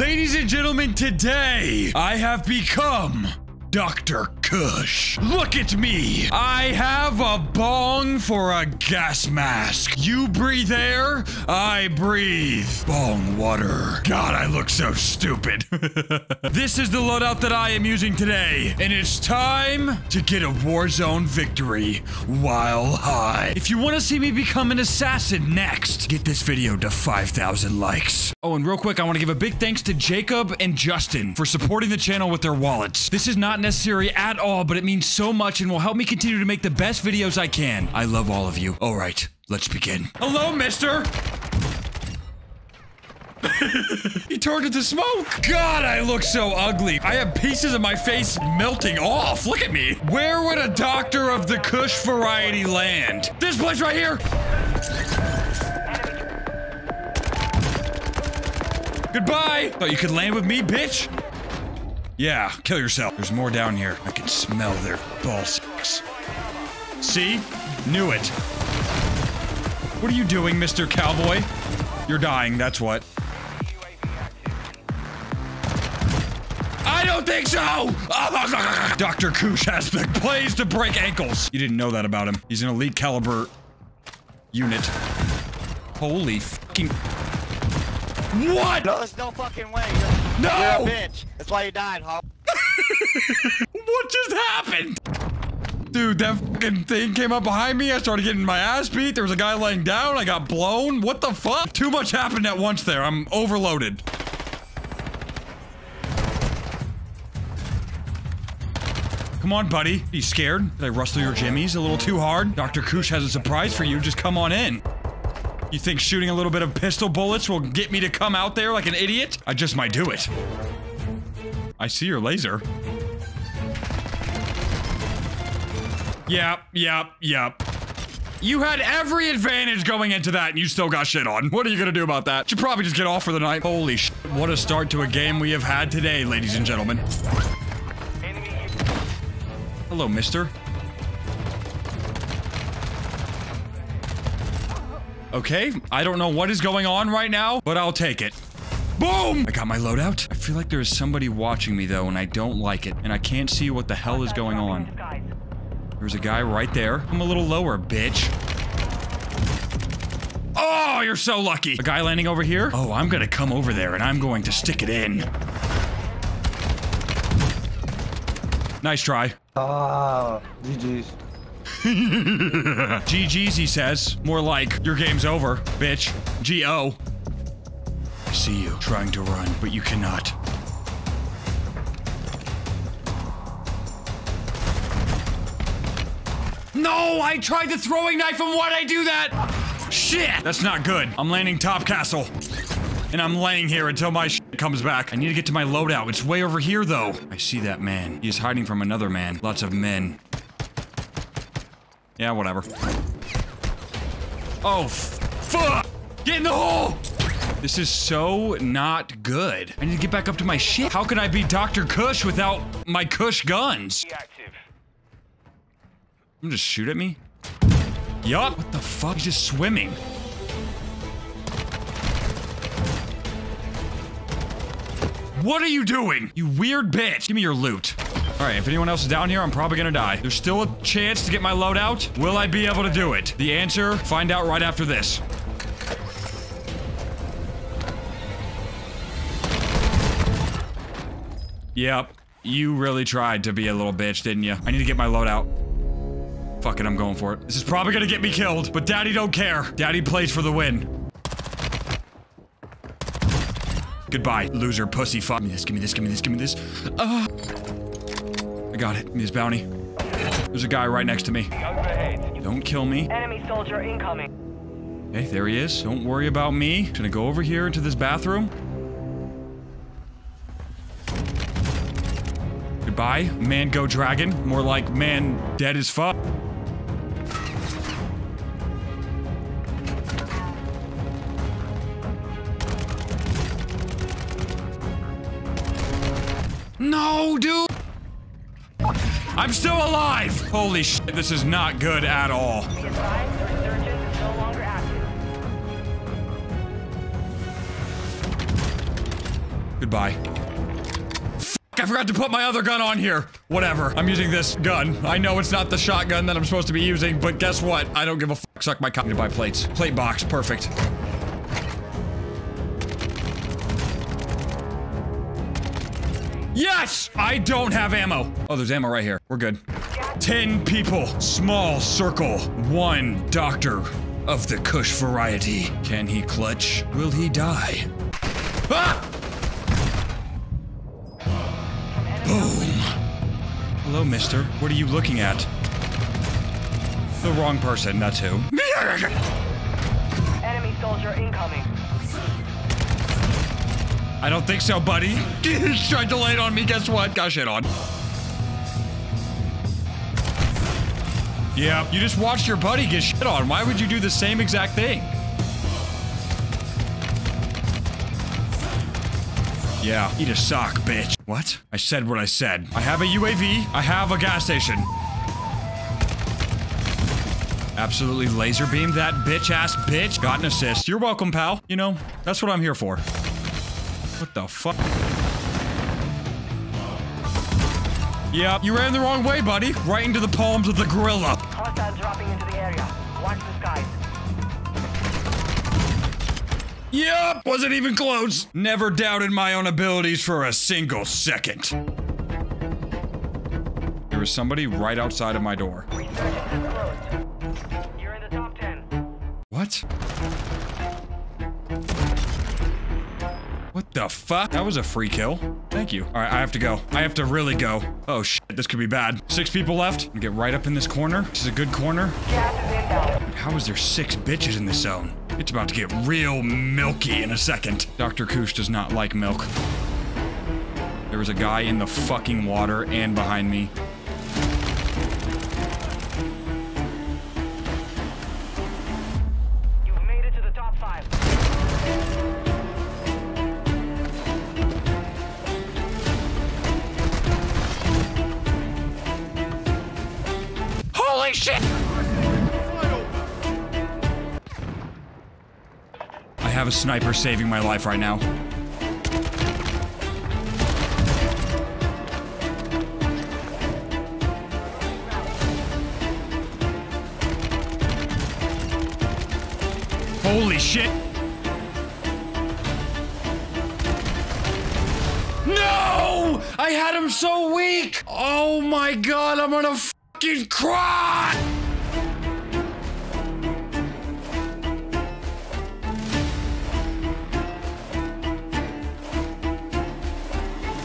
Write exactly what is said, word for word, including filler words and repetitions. Ladies and gentlemen, today I have become Doctor Kush. Look at me. I have a bong for a gas mask. You breathe air, I breathe bong water. God, I look so stupid. This is the loadout that I am using today, and it's time to get a Warzone victory while high. If you want to see me become an assassin next, get this video to five thousand likes. Oh, and real quick, I want to give a big thanks to Jacob and Justin for supporting the channel with their wallets. This is not necessary at all, but it means so much and will help me continue to make the best videos I can. I love all of you. All right, let's begin. Hello, mister. He turned into smoke. God, I look so ugly. I have pieces of my face melting off. Look at me. Where would a doctor of the Kush variety land? This place right here. Goodbye. Thought you could land with me, bitch? Yeah, kill yourself. There's more down here. I can smell their ballsacks. See? Knew it. What are you doing, Mister Cowboy? You're dying, that's what. I don't think so! Doctor Kush has the plays to break ankles. You didn't know that about him. He's an elite caliber unit. Holy fucking... What? No, there's no fucking way. You're, no! You're a bitch. That's why you died, huh? What just happened? Dude, that fucking thing came up behind me. I started getting my ass beat. There was a guy laying down. I got blown. What the fuck? Too much happened at once there. I'm overloaded. Come on, buddy. You scared? Did I rustle your jimmies a little too hard? Doctor Kush has a surprise for you. Just come on in. You think shooting a little bit of pistol bullets will get me to come out there like an idiot? I just might do it. I see your laser. Yep, yep, yep. You had every advantage going into that and you still got shit on. What are you gonna do about that? Should probably just get off for the night. Holy shit. What a start to a game we have had today, ladies and gentlemen. Hello, mister. Okay, I don't know what is going on right now, but I'll take it. Boom! I got my loadout. I feel like there is somebody watching me, though, and I don't like it. And I can't see what the hell is going on. There's a guy right there. I'm a little lower, bitch. Oh, you're so lucky. A guy landing over here? Oh, I'm gonna come over there, and I'm going to stick it in. Nice try. Ah, G G's. G G's, he says. More like, your game's over, bitch. G O. I see you trying to run, but you cannot. No, I tried the throwing knife and why'd I do that? Shit! That's not good. I'm landing top castle. And I'm laying here until my shit comes back. I need to get to my loadout. It's way over here, though. I see that man. He is hiding from another man. Lots of men. Yeah, whatever. Oh, fuck! Get in the hole! This is so not good. I need to get back up to my shit. How can I be Doctor Kush without my Kush guns? I'm just shoot at me? Yup. What the fuck? He's just swimming. What are you doing? You weird bitch. Give me your loot. All right, if anyone else is down here, I'm probably gonna die. There's still a chance to get my loadout. Will I be able to do it? The answer, find out right after this. Yep, you really tried to be a little bitch, didn't you? I need to get my loadout. Fuck it, I'm going for it. This is probably gonna get me killed, but Daddy don't care. Daddy plays for the win. Goodbye, loser pussy fuck. Give me this, give me this, give me this, give me this. Uh, I got it. Give me this bounty. There's a guy right next to me. Don't kill me. Enemy soldier incoming. Okay, there he is. Don't worry about me. I'm gonna go over here into this bathroom. Goodbye, man go dragon. More like man dead as fuck. No, dude! I'm still alive! Holy shit, this is not good at all. Goodbye. I forgot to put my other gun on here. Whatever. I'm using this gun. I know it's not the shotgun that I'm supposed to be using, but guess what? I don't give a fuck. Suck my cock to buy plates. Plate box. Perfect. Yes! I don't have ammo. Oh, there's ammo right here. We're good. Ten people. Small circle. One doctor of the Kush variety. Can he clutch? Will he die? Ah! Boom. Hello, mister. What are you looking at? The wrong person, that's who. Enemy soldier incoming. I don't think so, buddy. He's tried to lay it on me, guess what? Got shit on. Yeah, you just watched your buddy get shit on. Why would you do the same exact thing? Yeah, eat a sock, bitch. What? I said what I said. I have a U A V. I have a gas station. Absolutely laser beamed that bitch ass bitch. Got an assist. You're welcome, pal. You know, that's what I'm here for. What the fuck? Yeah, you ran the wrong way, buddy. Right into the palms of the gorilla. Hostile dropping into the area. Watch the skies. Yep, wasn't even close. Never doubted my own abilities for a single second. There was somebody right outside of my door. Resurgence is closed. You're in the top ten. What? What the fuck? That was a free kill. Thank you. All right, I have to go. I have to really go. Oh shit, this could be bad. Six people left. I'm gonna get right up in this corner. This is a good corner. Dude, how is there six bitches in this zone? It's about to get real milky in a second. Doctor Kush does not like milk. There was a guy in the fucking water and behind me. You've made it to the top five. Holy shit! I have a sniper saving my life right now. Holy shit! No! I had him so weak! Oh my god, I'm gonna fucking cry!